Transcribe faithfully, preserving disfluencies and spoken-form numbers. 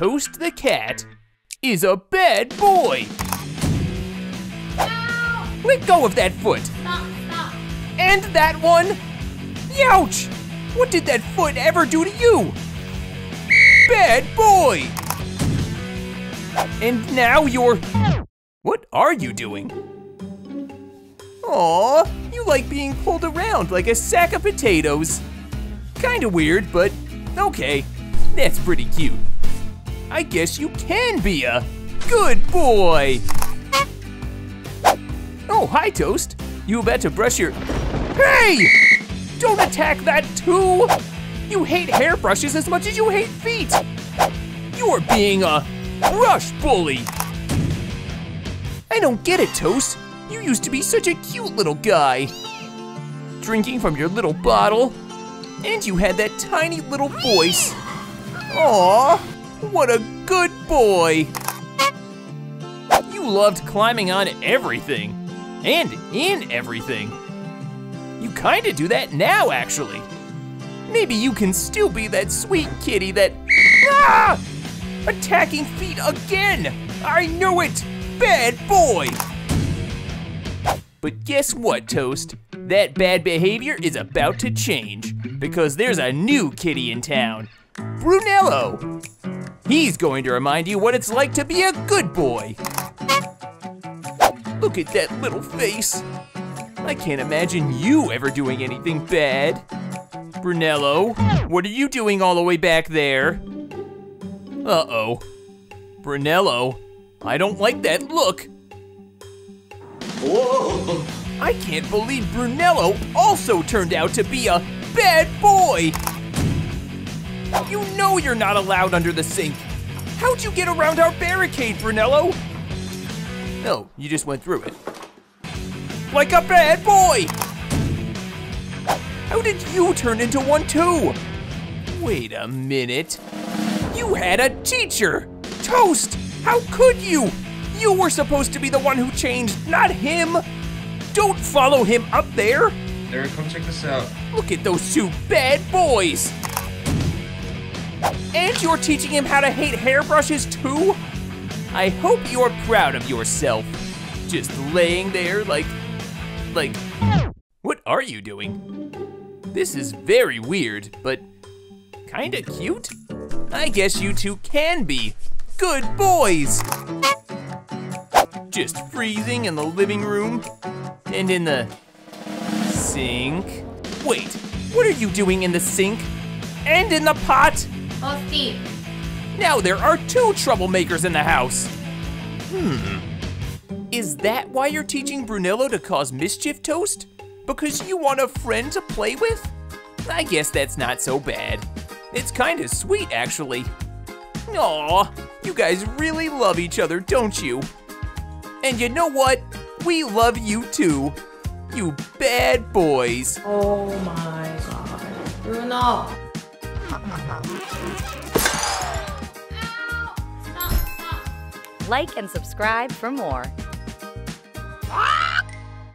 Toast the cat is a bad boy. No. Let go of that foot. Stop, stop. And that one. Ouch! What did that foot ever do to you? Bad boy. And now you're... What are you doing? Aw, you like being pulled around like a sack of potatoes. Kinda weird, but okay. That's pretty cute. I guess you can be a good boy. Oh, hi, Toast. You about to brush your... Hey! Don't attack that too! You hate hairbrushes as much as you hate feet. You're being a brush bully. I don't get it, Toast. You used to be such a cute little guy. Drinking from your little bottle. And you had that tiny little voice. Aw, what a good boy. You loved climbing on everything. And in everything. You kinda do that now, actually. Maybe you can still be that sweet kitty that... Ah! Attacking feet again! I knew it! Bad boy! But guess what, Toast? That bad behavior is about to change because there's a new kitty in town, Brunello. He's going to remind you what it's like to be a good boy. Look at that little face. I can't imagine you ever doing anything bad. Brunello, what are you doing all the way back there? Uh-oh. Brunello, I don't like that look. Whoa! I can't believe Brunello also turned out to be a bad boy! You know you're not allowed under the sink! How'd you get around our barricade, Brunello? No, you just went through it. Like a bad boy! How did you turn into one too? Wait a minute. You had a teacher! Toast! How could you? You were supposed to be the one who changed, not him. Don't follow him up there. There, come check this out. Look at those two bad boys. And you're teaching him how to hate hairbrushes too? I hope you're proud of yourself. Just laying there like, like, what are you doing? This is very weird, but kinda cute. I guess you two can be good boys. Just freezing in the living room and in the sink. Wait, what are you doing in the sink and in the pot? Oh, Steve. Now there are two troublemakers in the house. Hmm. Is that why you're teaching Brunello to cause mischief, Toast? Because you want a friend to play with? I guess that's not so bad. It's kind of sweet, actually. Aw, you guys really love each other, don't you? And you know what? We love you too, you bad boys. Oh my God, Bruno. Like and subscribe for more.